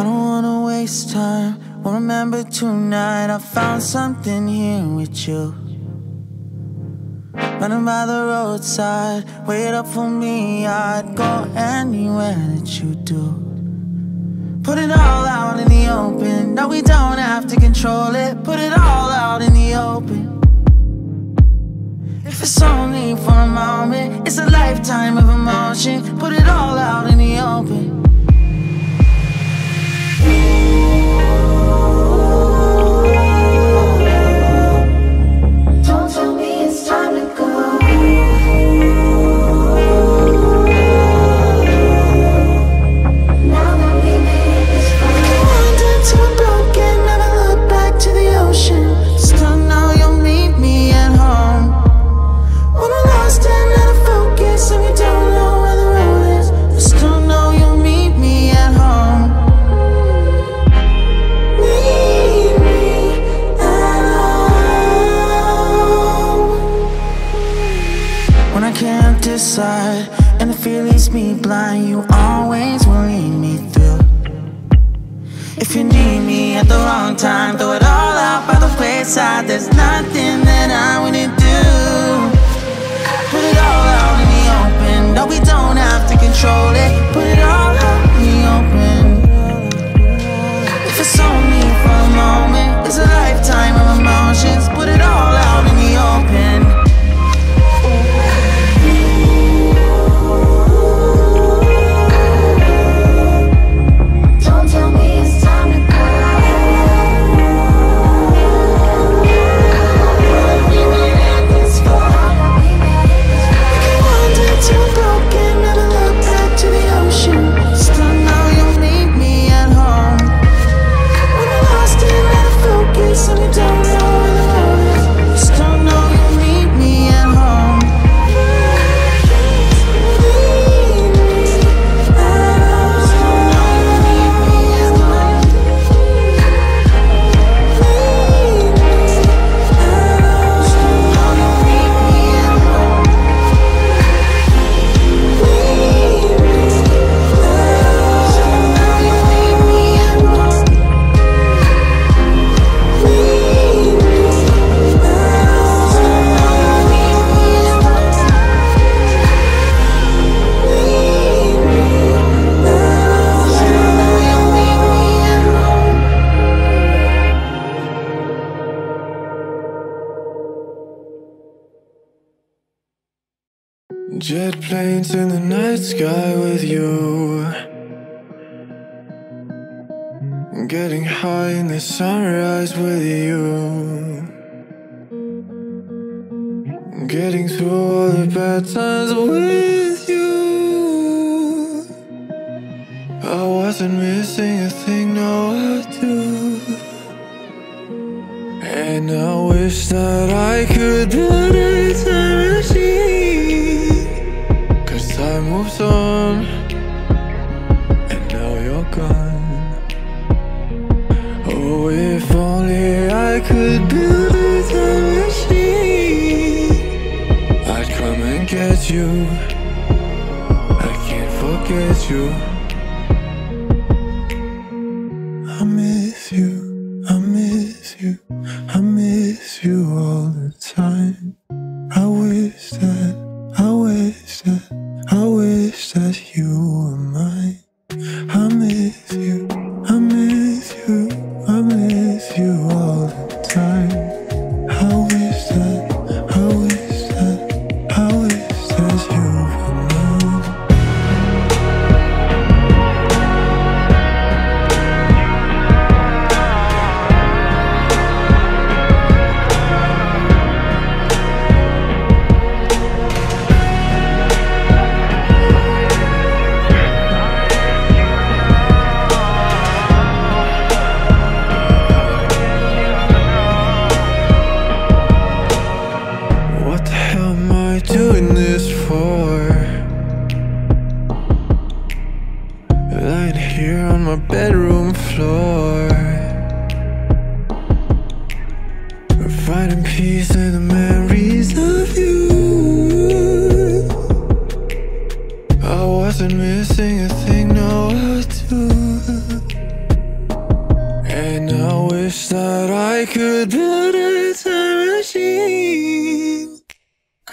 I don't wanna waste time, won't remember tonight. I found something here with you. Running by the roadside, wait up for me. I'd go anywhere that you do. Put it all out in the open. No, we don't have to control it. Put it all out in the open. If it's only for a moment, it's a lifetime of emotion. Put it all out in the open. Don't tell me it's time to go. And the fear leaves me blind, you always will lead me through. If you need me at the wrong time, throw it all out by the wayside. There's nothing that I wouldn't do. Put it all out in the open. No, we don't have to control it. Put it all out in the open. If it's only for a moment, it's a lifetime of emotions. Put it all out in the open. Jet planes in the night sky with you. Getting high in the sunrise with you. Getting through all the bad times with you. I wasn't missing a thing, no I do. And I wish that I could build a time machine. Time moves on, and now you're gone. Oh, if only I could build a time machine, I'd come and get you. I can't forget you. I miss you, I miss you, I miss you all the time. I wish that you were mine. I miss you, I miss you, I miss you all the time. I wish that you were mine.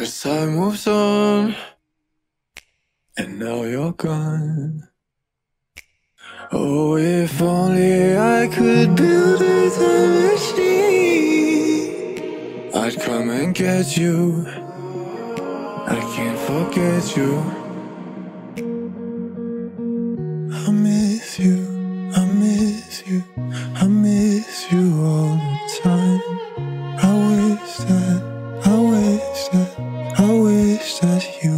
As time moves on, and now you're gone. Oh, if only I could build a time machine, I'd come and get you. I can't forget you. I miss you, I miss you, I miss you all the time. I wish that you